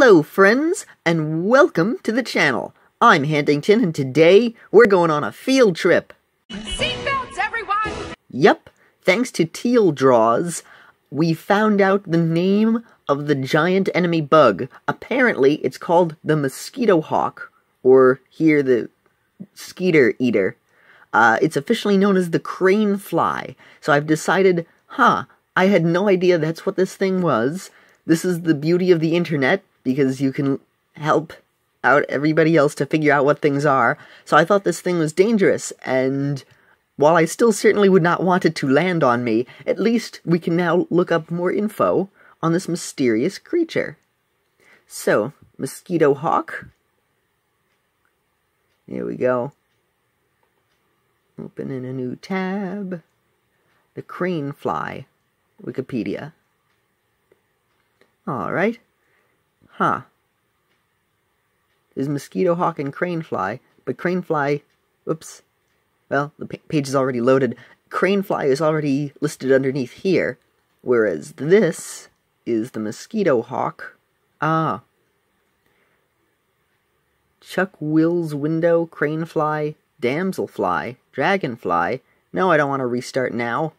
Hello friends, and welcome to the channel. I'm Handington, and today we're going on a field trip. Seatbelts, everyone! Yep, thanks to Teal Draws, we found out the name of the giant enemy bug. Apparently, it's called the Mosquito Hawk, or here the Skeeter Eater. It's officially known as the Crane Fly, so I've decided, I had no idea that's what this thing was. This is the beauty of the internet, because you can help out everybody else to figure out what things are. So I thought this thing was dangerous, and while I still certainly would not want it to land on me, at least we can now look up more info on this mysterious creature. So, Mosquito Hawk. Here we go. Open in a new tab. The Crane Fly. Wikipedia. Alright. There's Mosquito Hawk and Crane Fly, but Crane Fly... Oops. Well, the page is already loaded. Crane Fly is already listed underneath here, whereas this is the Mosquito Hawk. Chuck Will's Window, Crane Fly, Damselfly, Dragonfly. No, I don't want to restart now.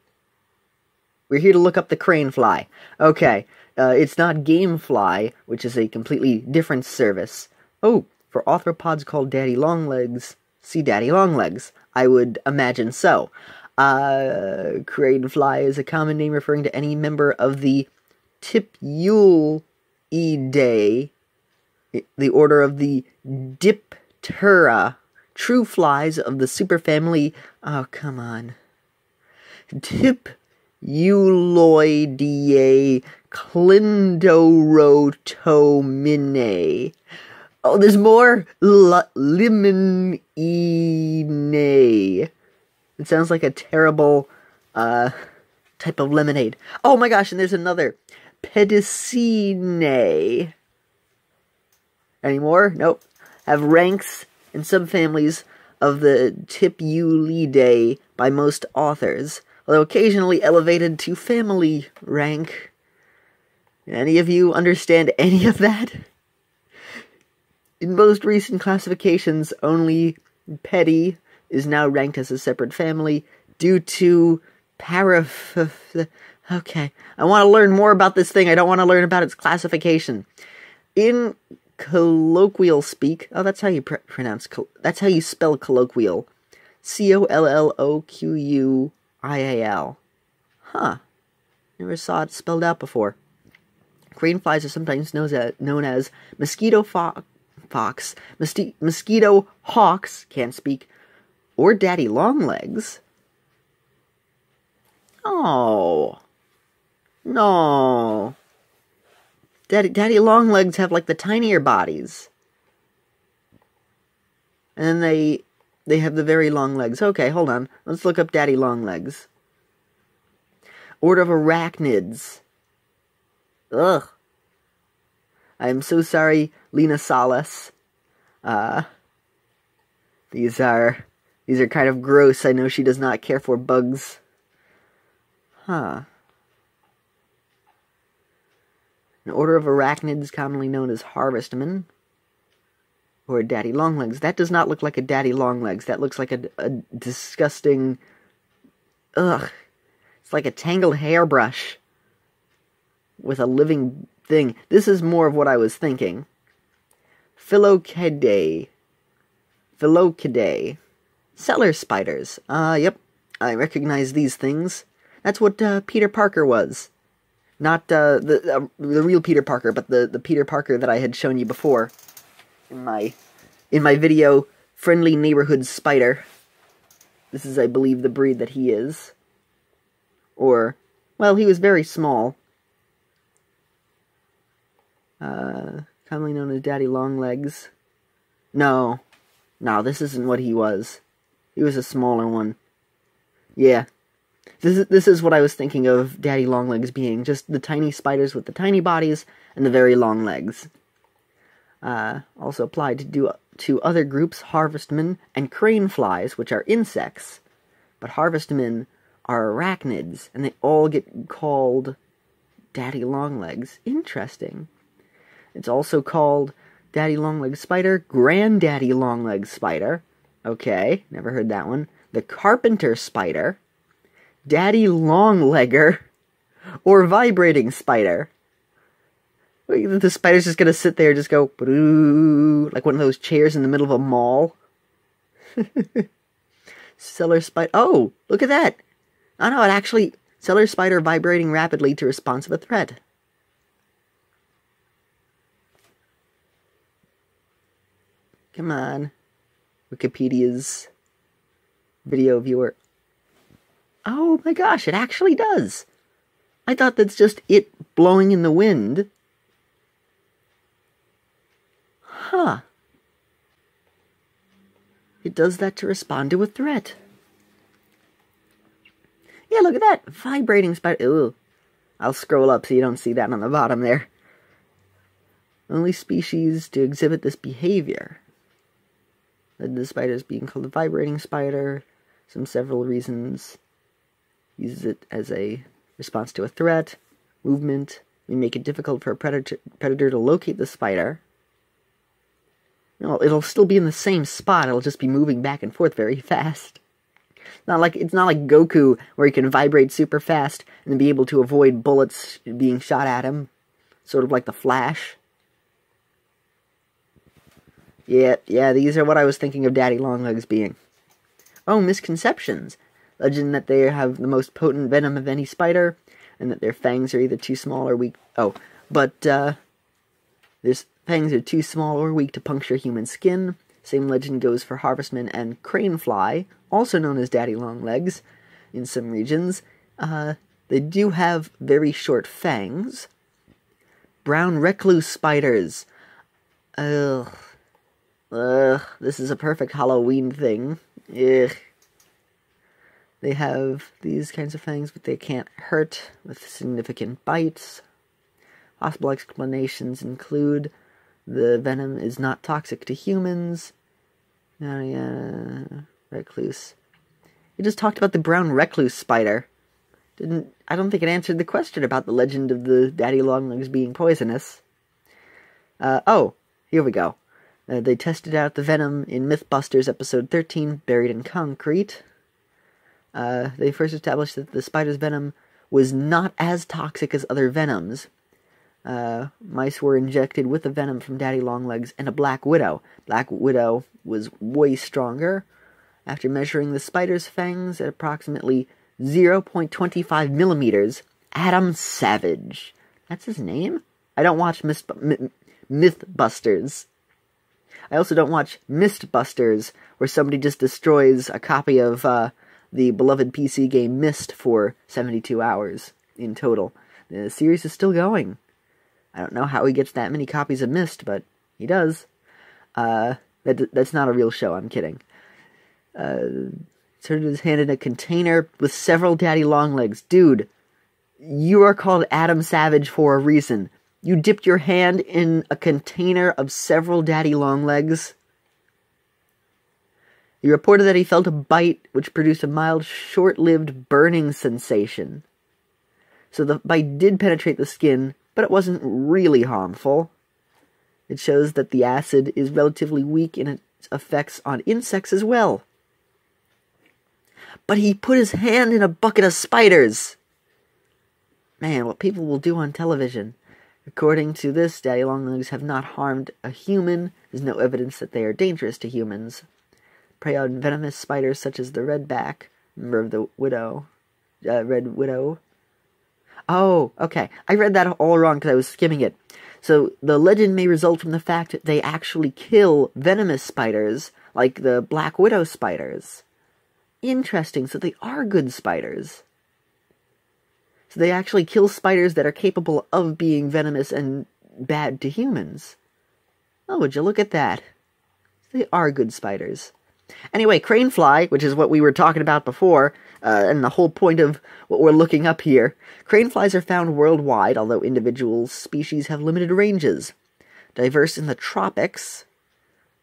We're here to look up the Crane Fly. Okay, it's not Gamefly, which is a completely different service. Oh, for arthropods called Daddy Longlegs, see Daddy Longlegs. I would imagine so. Crane Fly is a common name referring to any member of the Tipulidae, the order of the Diptera, true flies of the superfamily. Oh, come on. Euloidae, Clindrotominae. Oh, there's more? Limeninae. It sounds like a terrible type of lemonade. Oh my gosh, and there's another. Pedicinae. Any more? Nope. Have ranks and subfamilies of the Tipulidae by most authors, although occasionally elevated to family rank. Any of you understand any of that? In most recent classifications, only Pedi is now ranked as a separate family due to Okay, I want to learn more about this thing. I don't want to learn about its classification. In colloquial speak, oh, that's how you pronounce. That's how you spell colloquial. C-O-L-L-O-Q-U-I-A-L. Never saw it spelled out before. Crane flies are sometimes known as mosquito fox, mosquito hawks, can't speak, or daddy longlegs. Oh. No. Daddy longlegs have like the tinier bodies. And then they have the very long legs. Okay, hold on. Let's look up daddy longlegs. Order of arachnids. Ugh. I am so sorry, Lena Salas. These are kind of gross. I know she does not care for bugs. An order of arachnids commonly known as harvestmen. Or daddy longlegs. That does not look like a daddy longlegs. That looks like a disgusting... Ugh. It's like a tangled hairbrush with a living thing. This is more of what I was thinking. Pholcidae. Cellar spiders. Yep. I recognize these things. That's what Peter Parker was. Not the real Peter Parker, but the Peter Parker that I had shown you before in my video, Friendly Neighborhood Spider. This is, I believe, the breed that he is. Or, well, he was very small. Commonly known as Daddy Longlegs. No, this isn't what he was. He was a smaller one. Yeah. This is what I was thinking of Daddy Longlegs being. Just the tiny spiders with the tiny bodies and the very long legs. Also applied to other groups, harvestmen and crane flies, which are insects. But harvestmen are arachnids, and they all get called Daddy Longlegs. Interesting. It's also called Daddy Longlegs Spider, Granddaddy Longlegs Spider. Okay, never heard that one. The Carpenter Spider, Daddy Longlegger, or Vibrating Spider. The spider's just gonna sit there and just go, like one of those chairs in the middle of a mall. Cellar spider. Oh, look at that. Oh no, it actually, cellar spider vibrating rapidly to response of a threat. Come on. Wikipedia's video viewer. Oh my gosh, it actually does. I thought that's just it blowing in the wind. Huh. It does that to respond to a threat. Yeah, look at that. Vibrating spider. Ooh. I'll scroll up so you don't see that on the bottom there. Only species to exhibit this behavior. The spider is being called a vibrating spider. Some several reasons. Uses it as a response to a threat. Movement. We make it difficult for a predator to locate the spider. No, it'll still be in the same spot. It'll just be moving back and forth very fast. It's not like Goku, where he can vibrate super fast and be able to avoid bullets being shot at him. Sort of like the Flash. Yeah, these are what I was thinking of Daddy Longlegs being. Oh, misconceptions. Legend that they have the most potent venom of any spider, and that their fangs are either too small or weak. Oh, but, there's... fangs are too small or weak to puncture human skin. Same legend goes for harvestmen and crane fly, also known as Daddy Longlegs, in some regions. They do have very short fangs. Brown recluse spiders. Ugh. Ugh. This is a perfect Halloween thing. Ugh. They have these kinds of fangs, but they can't hurt with significant bites. Possible explanations include... the venom is not toxic to humans. Recluse. You just talked about the brown recluse spider. I don't think it answered the question about the legend of the Daddy Longlegs being poisonous. Oh, here we go. They tested out the venom in Mythbusters episode 13, Buried in Concrete. They first established that the spider's venom was not as toxic as other venoms. Mice were injected with the venom from Daddy Longlegs and a black widow. Black widow was way stronger. After measuring the spider's fangs at approximately 0.25 millimeters, Adam Savage. That's his name? I don't watch Mythbusters. I also don't watch Mythbusters, where somebody just destroys a copy of the beloved PC game Myst for 72 hours in total. The series is still going. I don't know how he gets that many copies of Myst, but he does. That's not a real show, I'm kidding. Turned his hand in a container with several Daddy Longlegs. Dude, you are called Adam Savage for a reason. You dipped your hand in a container of several Daddy Longlegs. He reported that he felt a bite, which produced a mild, short-lived burning sensation. So the bite did penetrate the skin, but it wasn't really harmful. It shows that the acid is relatively weak in its effects on insects as well. But he put his hand in a bucket of spiders! Man, what people will do on television. According to this, Daddy Longlegs have not harmed a human. There's no evidence that they are dangerous to humans. Prey on venomous spiders such as the redback, member of the widow, red widow. Oh, okay. I read that all wrong because I was skimming it. So, the legend may result from the fact that they actually kill venomous spiders, like the black widow spiders. Interesting, so they are good spiders. So they actually kill spiders that are capable of being venomous and bad to humans. Oh, would you look at that. They are good spiders. Anyway, Cranefly, which is what we were talking about before, and the whole point of what we're looking up here, craneflies are found worldwide, although individual species have limited ranges. Diverse in the tropics,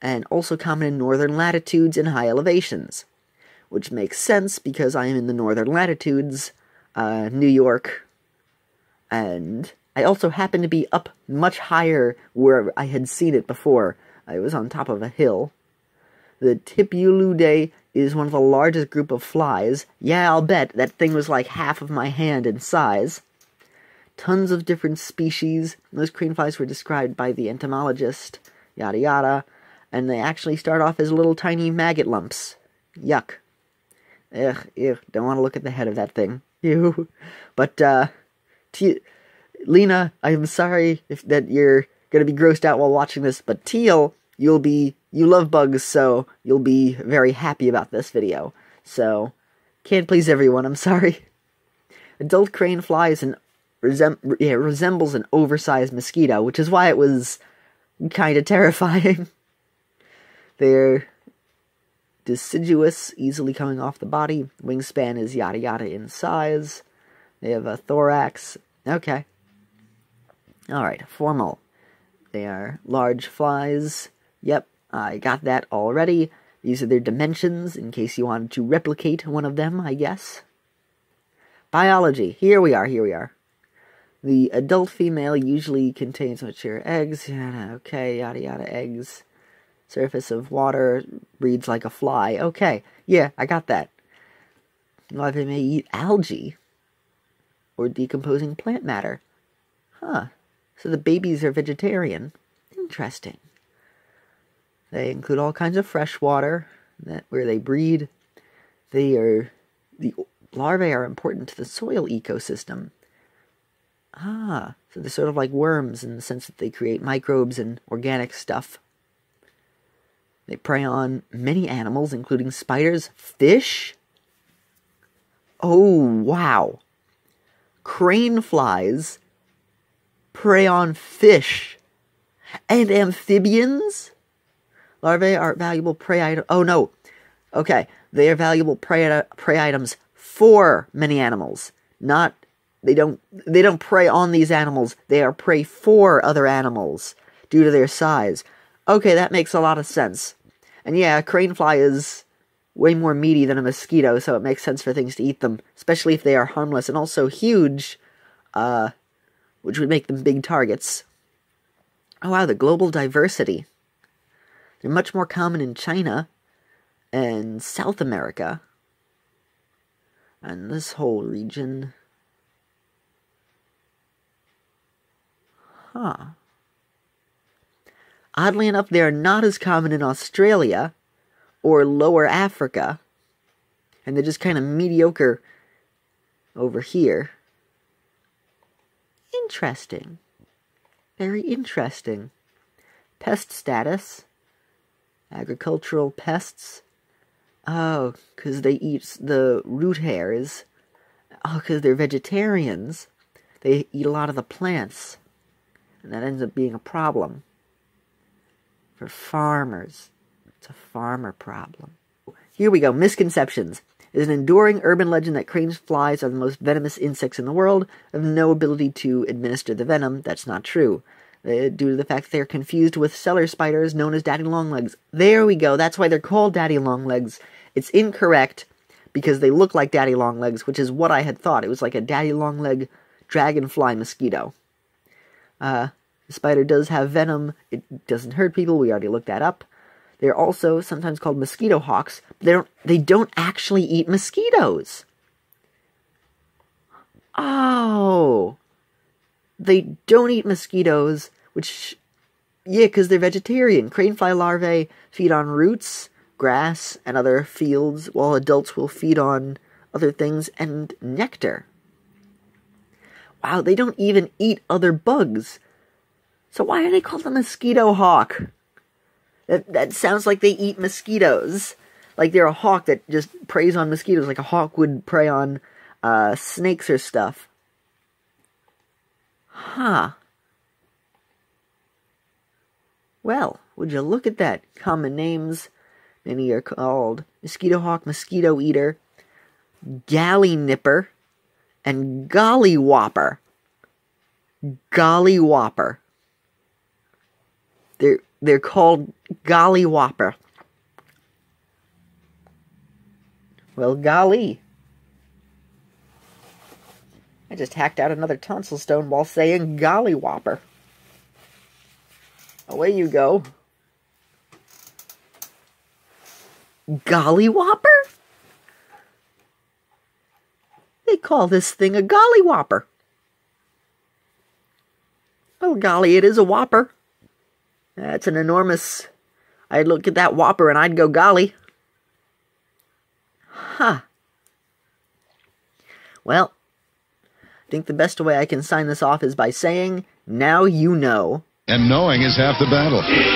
and also common in northern latitudes and high elevations. Which makes sense, because I am in the northern latitudes, New York, and I also happened to be up much higher where I had seen it before. I was on top of a hill. The Tipulidae is one of the largest group of flies. Yeah, I'll bet that thing was like half of my hand in size. Tons of different species. Those crane flies were described by the entomologist. Yada yada. And they actually start off as little tiny maggot lumps. Yuck. Ugh, ugh. Don't want to look at the head of that thing. Ew. But, Lena, I'm sorry that you're going to be grossed out while watching this, but Teal, you love bugs, so you'll be very happy about this video. So, can't please everyone, I'm sorry. Adult crane fly is resembles an oversized mosquito, which is why it was kind of terrifying. They're deciduous, easily coming off the body. Wingspan is yada yada in size. They have a thorax. Okay. Alright, formal. They are large flies. Yep, I got that already. These are their dimensions, in case you wanted to replicate one of them, I guess. Biology. Here we are. The adult female usually contains mature eggs. Okay, yada yada, eggs. Surface of water, breeds like a fly. Okay, yeah, I got that. Well, they may eat algae or decomposing plant matter. Huh. So the babies are vegetarian. Interesting. They include all kinds of fresh water, where they breed. The larvae are important to the soil ecosystem. Ah, so they're sort of like worms in the sense that they create microbes and organic stuff. They prey on many animals, including spiders, fish. Oh, wow. Crane flies prey on fish and amphibians. Larvae are valuable prey items. Oh, no. Okay. They are valuable prey items for many animals. They don't prey on these animals. They are prey for other animals due to their size. Okay, that makes a lot of sense. And yeah, a crane fly is way more meaty than a mosquito, so it makes sense for things to eat them, especially if they are harmless and also huge, which would make them big targets. Oh wow, the global diversity. They're much more common in China and South America. And this whole region. Huh. Oddly enough, they are not as common in Australia or Lower Africa. And they're just kind of mediocre over here. Interesting. Very interesting. Pest status. Agricultural pests. Oh, because they eat the root hairs. Oh, because they're vegetarians. They eat a lot of the plants. And that ends up being a problem. For farmers. It's a farmer problem. Here we go. Misconceptions. It is an enduring urban legend that crane flies are the most venomous insects in the world, have no ability to administer the venom. That's not true. Due to the fact they are confused with cellar spiders known as Daddy Longlegs. There we go. That's why they're called Daddy Longlegs. It's incorrect because they look like Daddy Longlegs, which is what I had thought. It was like a Daddy Longleg dragonfly mosquito. The spider does have venom. It doesn't hurt people. We already looked that up. They're also sometimes called mosquito hawks. They don't actually eat mosquitoes. Oh. They don't eat mosquitoes, which, yeah, because they're vegetarian. Cranefly larvae feed on roots, grass, and other fields, while adults will feed on other things and nectar. Wow, they don't even eat other bugs. So why are they called the mosquito hawk? That sounds like they eat mosquitoes. Like they're a hawk that just preys on mosquitoes, like a hawk would prey on snakes or stuff. Huh. Well, would you look at that? Common names. Many are called Mosquito Hawk, Mosquito Eater, Galley Nipper, and Golly Whopper. Golly Whopper. They're called Golly Whopper. Well, golly. I just hacked out another tonsil stone while saying Golly Whopper. Away you go. Golly Whopper? They call this thing a Golly Whopper. Oh, golly, it is a whopper. That's an enormous... I'd look at that whopper and I'd go, golly. Huh. Well, I think the best way I can sign this off is by saying, now you know. And knowing is half the battle.